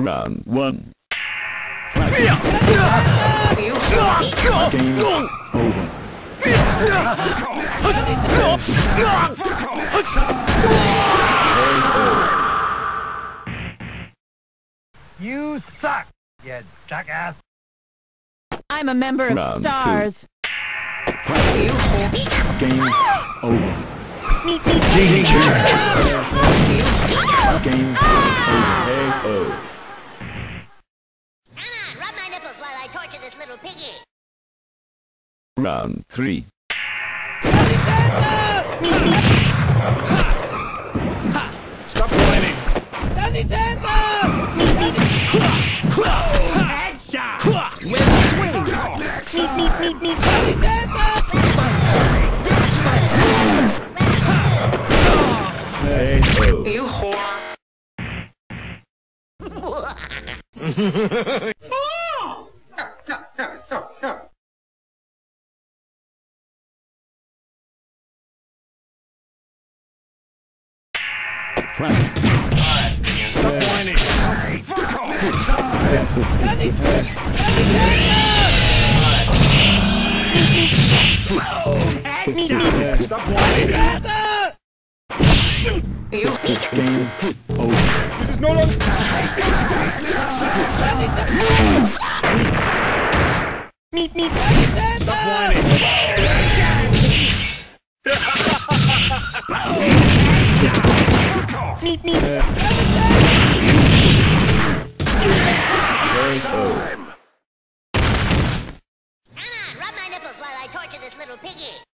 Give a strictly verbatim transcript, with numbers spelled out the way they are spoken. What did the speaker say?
Round one. Game over. You suck, you jackass. I'm a member of Round Stars. Two. Game over. Game over. This little piggy. Round three. Stop winning. Danny Tango! Headshot! With a swing! Meep, meep, meep, meep! Danny Tango! You whore! Meet me, Meet me. Come on, rub my nipples while I torture this little piggy.